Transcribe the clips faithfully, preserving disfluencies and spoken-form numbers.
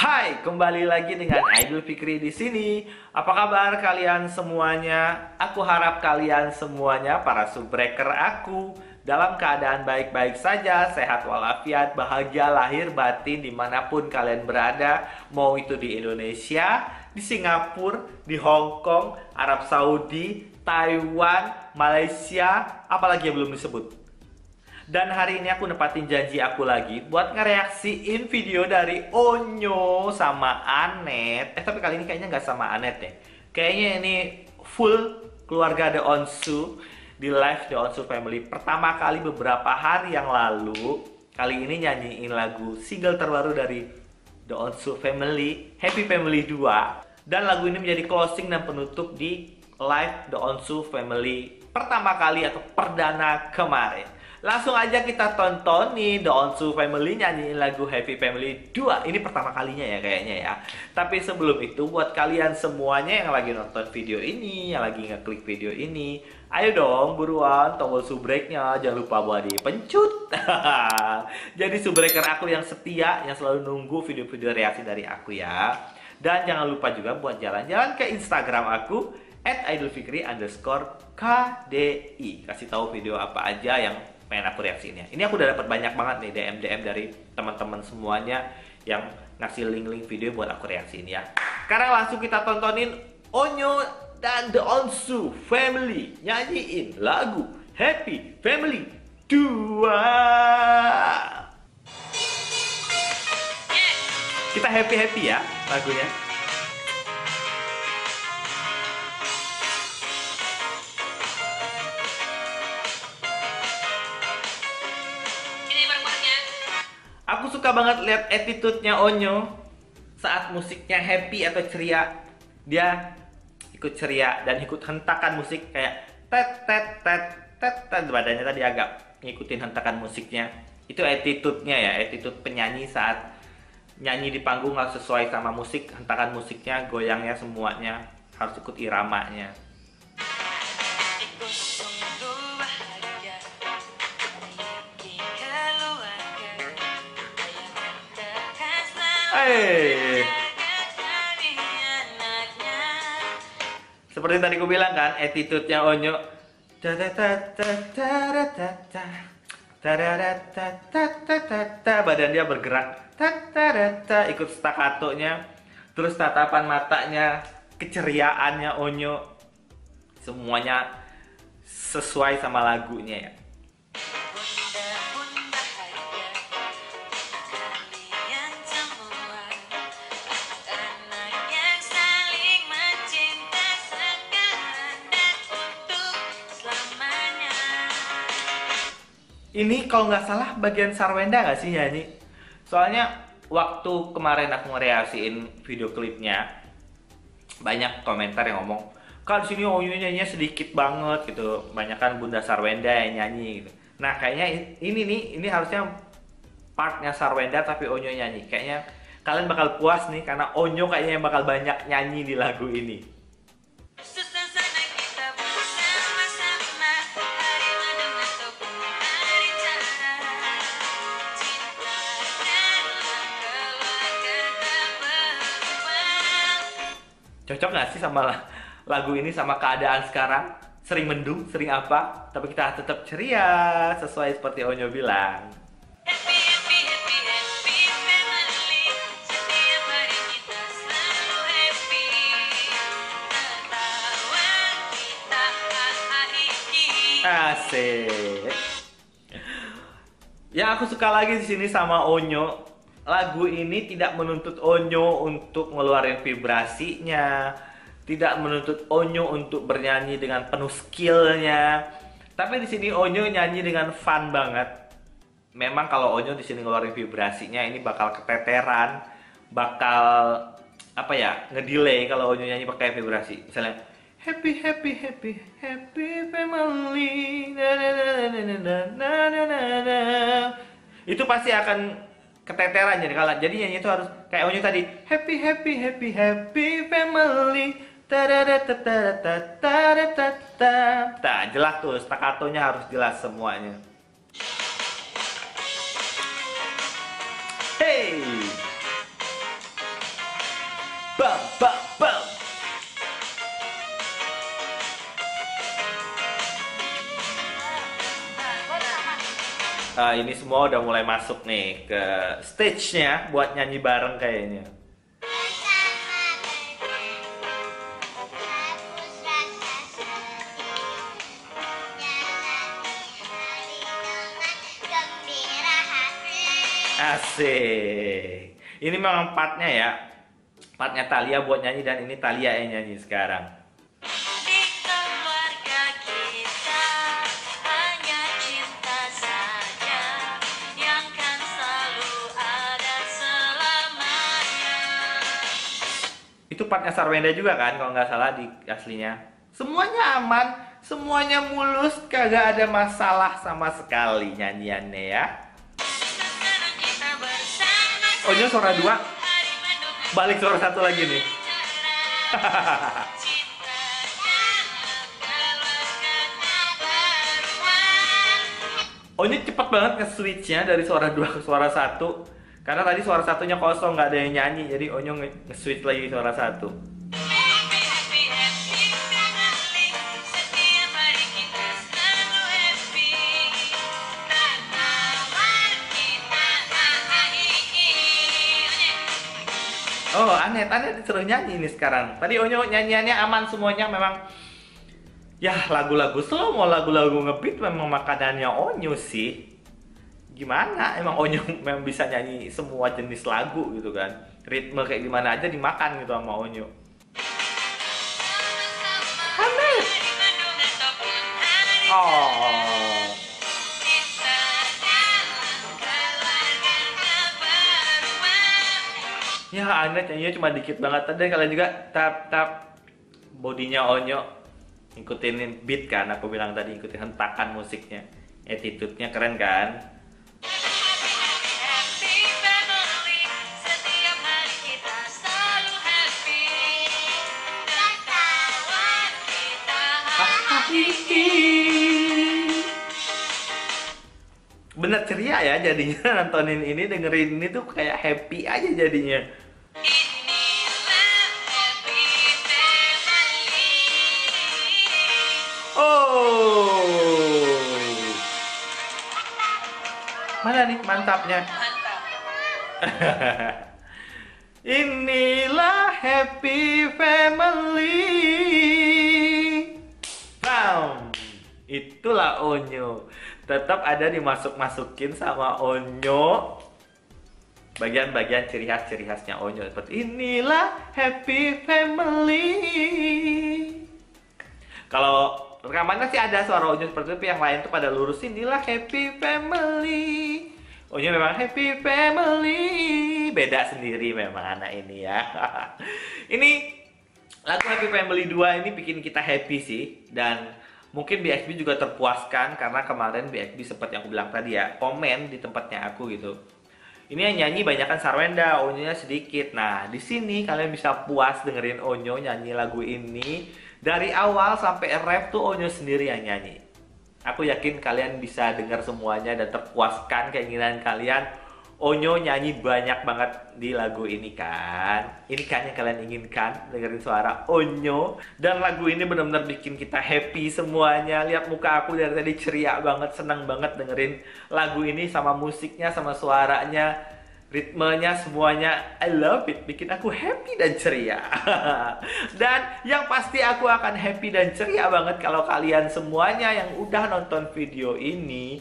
Hai, kembali lagi dengan Aidil Fikrie di sini. Apa kabar kalian semuanya? Aku harap kalian semuanya, para subbreaker aku, dalam keadaan baik-baik saja, sehat walafiat, bahagia lahir batin dimanapun kalian berada. Mau itu di Indonesia, di Singapura, di Hong Kong, Arab Saudi, Taiwan, Malaysia, apalagi yang belum disebut. Dan hari ini aku nepatin janji aku lagi buat ngereaksiin video dari Onyo sama Anet. Eh tapi kali ini kayaknya nggak sama Anet ya. Kayaknya ini full keluarga The Onsu di live The Onsu Family pertama kali beberapa hari yang lalu. Kali ini nyanyiin lagu single terbaru dari The Onsu Family, Happy Family dua. Dan lagu ini menjadi closing dan penutup di live The Onsu Family pertama kali atau perdana kemarin. Langsung aja kita tonton nih The Onsu Family nyanyiin lagu Happy Family dua. Ini pertama kalinya ya kayaknya ya. Tapi sebelum itu buat kalian semuanya yang lagi nonton video ini, yang lagi ngeklik video ini, ayo dong buruan tombol subbreaknya, jangan lupa buat dipencut. Jadi subbreaker aku yang setia, yang selalu nunggu video-video reaksi dari aku ya. Dan jangan lupa juga buat jalan-jalan ke Instagram aku at aidilfikrie underscore kdi. Kasih tahu video apa aja yang main aku reaksinya. Ini aku udah dapat banyak banget nih D M D M dari teman-teman semuanya yang ngasih link-link video buat aku reaksiin ya. Sekarang langsung kita tontonin Onyo dan The Onsu Family nyanyiin lagu Happy Family dua. Kita happy-happy ya lagunya. Aku suka banget lihat attitude-nya Onyo saat musiknya happy atau ceria. Dia ikut ceria dan ikut hentakan musik kayak tet tet tet tet tet. Badannya tadi agak ngikutin hentakan musiknya. Itu attitude-nya ya, attitude penyanyi saat nyanyi di panggung harus sesuai sama musik, hentakan musiknya, goyangnya semuanya harus ikut iramanya. Hey. Seperti tadi ku bilang kan, attitude-nya Onyo badan dia bergerak, ikut staccato-nya, terus tatapan matanya, keceriaannya Onyo, semuanya sesuai sama lagunya ya. Ini kalau nggak salah bagian Sarwendah nggak sih nyanyi? Soalnya waktu kemarin aku ngereaksiin video klipnya, banyak komentar yang ngomong, kan sini Onyo nyanyinya sedikit banget gitu, banyak kan Bunda Sarwendah yang nyanyi gitu. Nah kayaknya ini nih, ini harusnya partnya Sarwendah tapi Onyo nyanyi. Kayaknya kalian bakal puas nih karena Onyo kayaknya yang bakal banyak nyanyi di lagu ini. Cocok gak sih sama lagu ini sama keadaan sekarang? Sering mendung, sering apa? Tapi kita tetap ceria, sesuai seperti Onyo bilang. Happy, happy, happy, happy family. Setiap hari kita selalu happy. Ketawaan kita hahaiki. Asik. Ya aku suka lagi di sini sama Onyo. Lagu ini tidak menuntut Onyo untuk ngeluarin vibrasinya, tidak menuntut Onyo untuk bernyanyi dengan penuh skillnya. Tapi di sini Onyo nyanyi dengan fun banget. Memang kalau Onyo di sini ngeluarin vibrasinya ini bakal keteteran, bakal apa ya, ngedelay kalau Onyo nyanyi pakai vibrasi. Misalnya happy happy happy happy family, na na na na na na na, itu pasti akan keteteran jadi kalah. Jadi nyanyi itu harus kayak Onyo tadi, happy happy happy happy family, ta-da-da-da-da-da-da-da-da-da. Nah, jelas tuh staccatonya harus jelas semuanya. Hey. bam bam bam. Uh, ini semua udah mulai masuk nih ke stage-nya buat nyanyi bareng kayaknya. Asik. Ini memang partnya ya, partnya Thalia buat nyanyi, dan ini Thalia yang nyanyi sekarang. Di keluarga kita hanya cinta saja yang kan selalu ada selamanya. Itu partnya Sarwendah juga kan kalau nggak salah di aslinya. Semuanya aman, semuanya mulus, kagak ada masalah sama sekali nyanyiannya ya. Ohnya suara dua, balik suara satu lagi nih. Ohnya cepet banget nge-switchnya dari suara dua ke suara satu, karena tadi suara satunya kosong, nggak ada yang nyanyi, jadi Ohnya nge-switch lagi suara satu. Oh, aneh, aneh disuruh nyanyi ini sekarang. Tadi Onyo nyanyiannya aman semuanya, memang ya lagu-lagu slow mau lagu-lagu ngebeat memang makanannya Onyo sih. Gimana? Emang Onyo memang bisa nyanyi semua jenis lagu gitu kan. Ritme kayak gimana aja dimakan gitu sama Onyo. Aneh. Oh. Ya, aneh nyanyinya cuma dikit banget. Tadi kalian juga tap tap bodinya Onyo ngikutin beat kan, aku bilang tadi ngikutin hentakan musiknya. Attitude-nya keren kan? Happy family, setiap hari kita selalu happy. Kawan kita happy. Bener ceria ya jadinya nontonin ini, dengerin ini tuh kayak happy aja jadinya. Oh, mana nih mantapnya? Mantap. Inilah happy family. Bam, itulah Onyo. Tetap ada dimasuk-masukin sama Onyo bagian-bagian ciri khas-ciri khasnya Onyo, seperti inilah happy family. Kalau rekamannya sih ada suara Onyo seperti itu, tapi yang lain tuh pada lurus, inilah happy family. Onyo memang happy family, beda sendiri memang anak ini ya. Ini lagu Happy Family dua ini bikin kita happy sih, dan mungkin B X B juga terpuaskan karena kemarin B X B seperti yang aku bilang tadi ya, komen di tempatnya aku gitu. Ini yang nyanyi banyakan Sarwendah, Onyonya sedikit. Nah, di sini kalian bisa puas dengerin Onyo nyanyi lagu ini. Dari awal sampai ref tuh Onyo sendiri yang nyanyi. Aku yakin kalian bisa dengar semuanya dan terpuaskan keinginan kalian. Onyo nyanyi banyak banget di lagu ini kan. Ini kan yang kalian inginkan, dengerin suara Onyo. Dan lagu ini benar-benar bikin kita happy semuanya. Lihat muka aku dari tadi ceria banget, senang banget dengerin lagu ini, sama musiknya, sama suaranya, ritmenya, semuanya. I love it, bikin aku happy dan ceria. Dan yang pasti aku akan happy dan ceria banget kalau kalian semuanya yang udah nonton video ini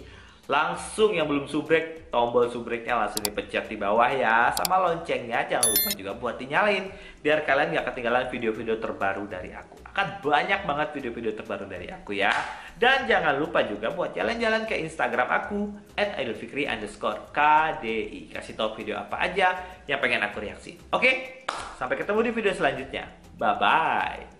langsung, yang belum subrek, tombol subreknya langsung dipencet di bawah ya. Sama loncengnya jangan lupa juga buat dinyalain, biar kalian gak ketinggalan video-video terbaru dari aku. Akan banyak banget video-video terbaru dari aku ya. Dan jangan lupa juga buat jalan-jalan ke Instagram aku et aidilfikrie underscore kdi. Kasih tau video apa aja yang pengen aku reaksi. Oke, sampai ketemu di video selanjutnya. Bye-bye.